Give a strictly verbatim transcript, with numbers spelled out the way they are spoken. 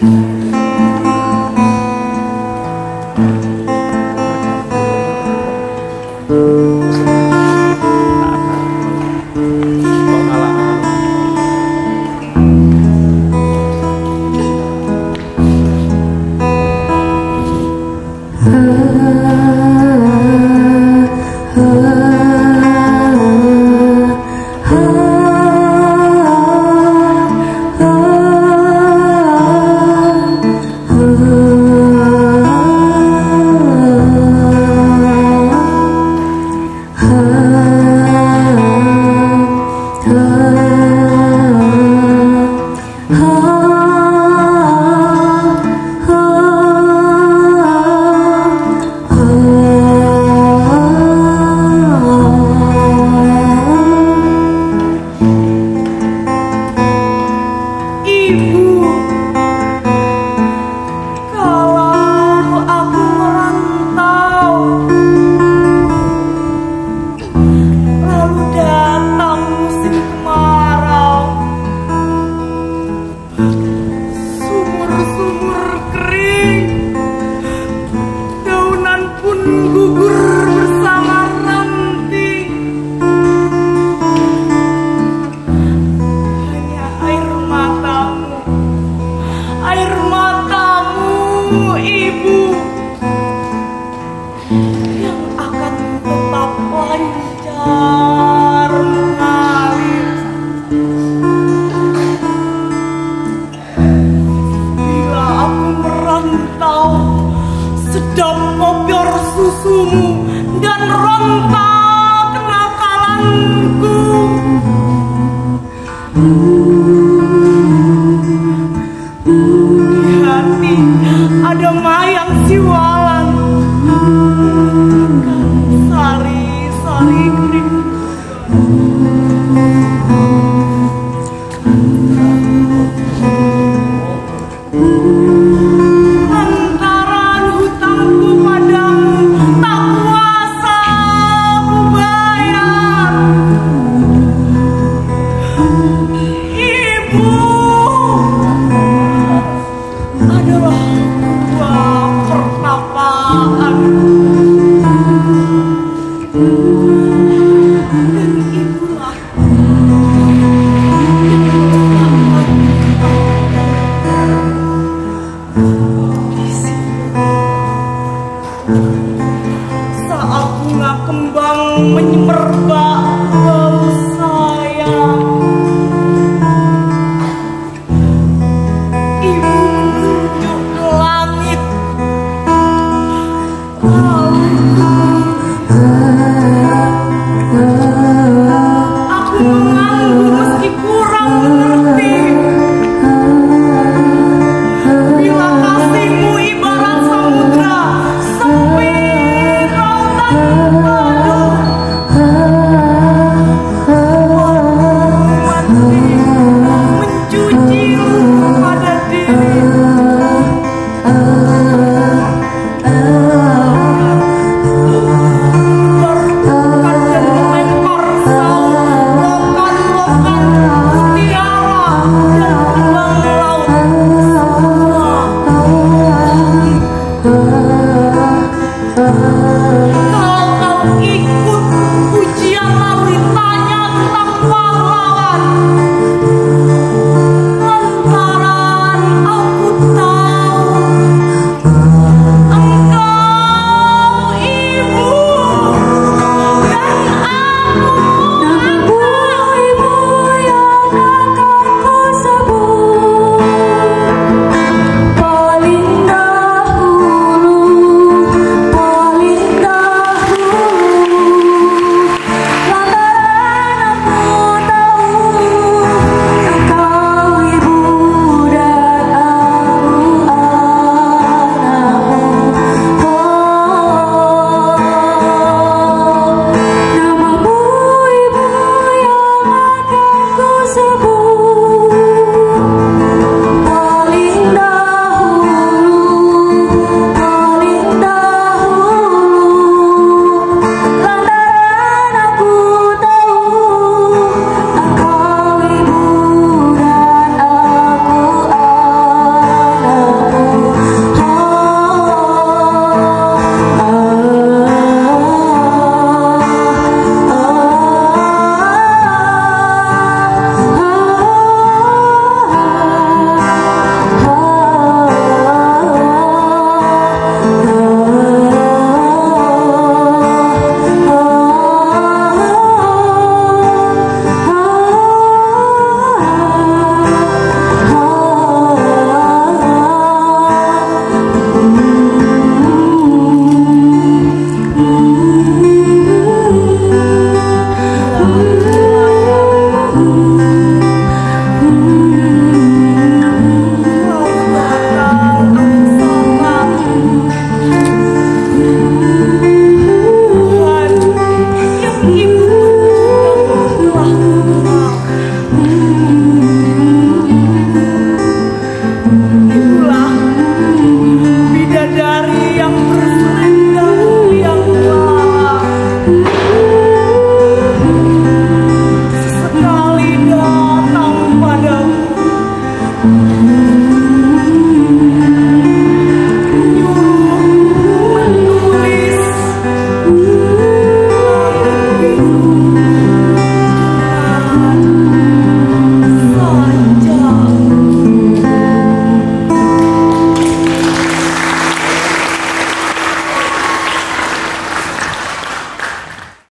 Ibu.